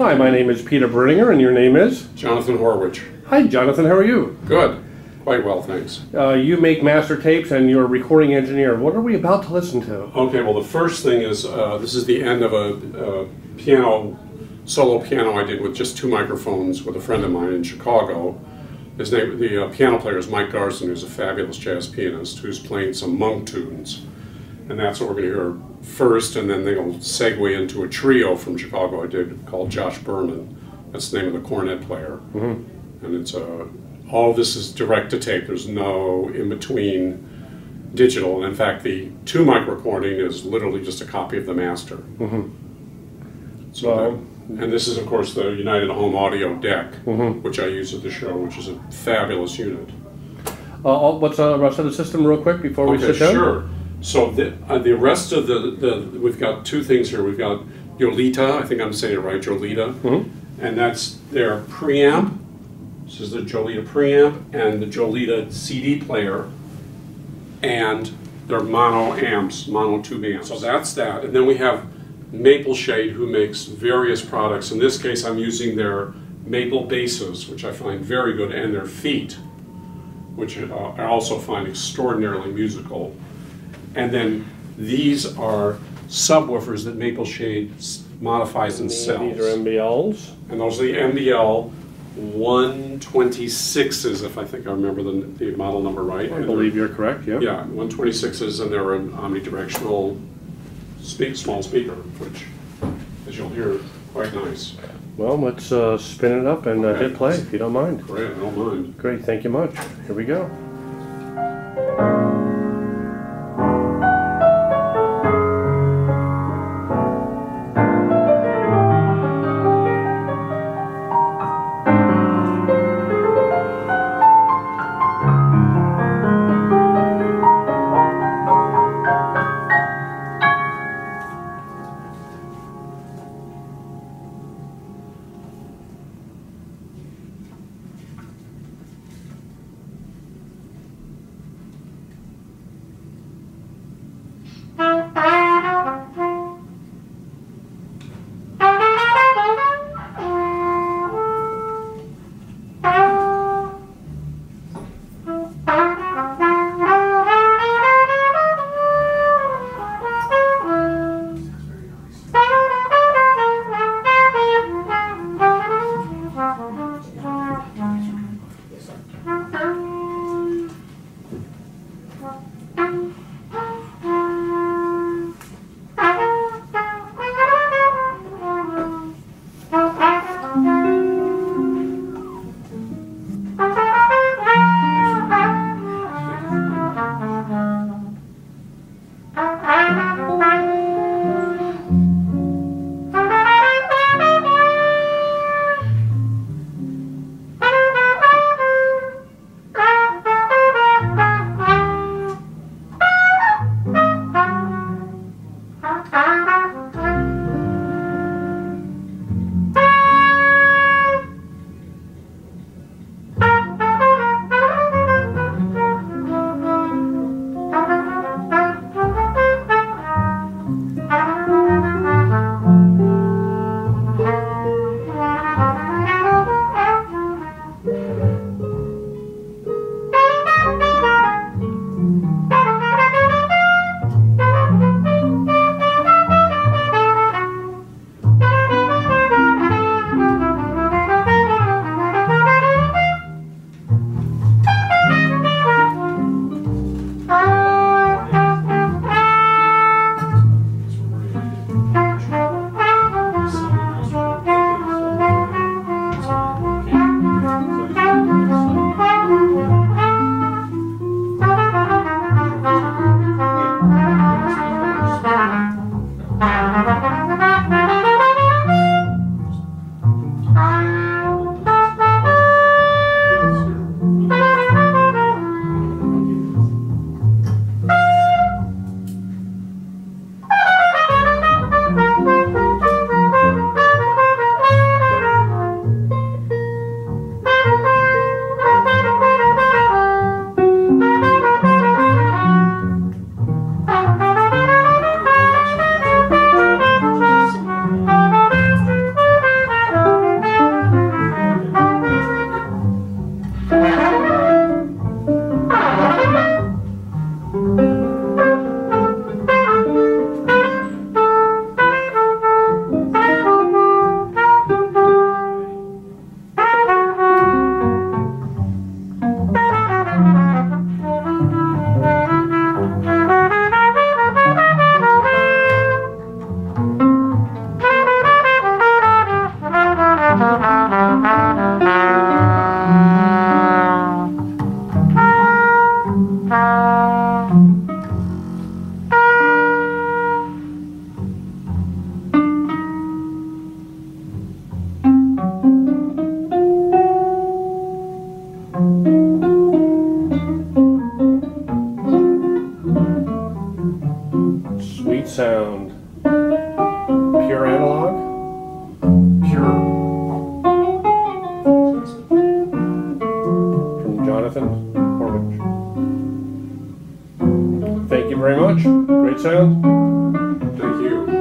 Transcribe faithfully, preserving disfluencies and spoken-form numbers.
Hi, my name is Peter Berninger, and your name is? Jonathan Horwich. Hi, Jonathan. How are you? Good. Quite well, thanks. Uh, you make master tapes, and you're a recording engineer. What are we about to listen to? Okay, well, the first thing is, uh, this is the end of a uh, piano, solo piano I did with just two microphones with a friend of mine in Chicago. His name, the uh, piano player is Mike Garson, who's a fabulous jazz pianist, who's playing some Monk tunes. And that's what we're going to hear first, and then they'll segue into a trio from Chicago I did called Josh Berman. That's the name of the cornet player. Mm-hmm. And it's a, all this is direct to tape. There's no in-between digital. And in fact, the two-mic recording is literally just a copy of the master. Mm-hmm. So well, that, and this is, of course, the United Home Audio Deck, mm-hmm. which I use at the show, which is a fabulous unit. Uh, what's uh, the rest of the system real quick before we okay, sit down? Sure. So the, uh, the rest of the, the, we've got two things here. We've got Jolita, I think I'm saying it right, Jolita. Mm-hmm. And that's their preamp. This is the Jolita preamp and the Jolita C D player and their mono amps, mono tube amps. So that's that. And then we have Mapleshade, who makes various products. In this case, I'm using their Maple Basses, which I find very good, and their feet, which uh, I also find extraordinarily musical. And then these are subwoofers that Mapleshade modifies and sells. These are M B Ls. And those are the M B L one twenty-sixes, if I think I remember the, the model number right. I and believe you're correct, yeah. Yeah, one twenty-sixes, and they're an omnidirectional speak, small speaker, which, as you'll hear, quite nice. Well, let's uh, spin it up and okay. uh, hit play, if you don't mind. Great, I don't mind. Great, thank you much. Here we go. Jonathan Horwich. Thank you very much. Great sound. Thank you.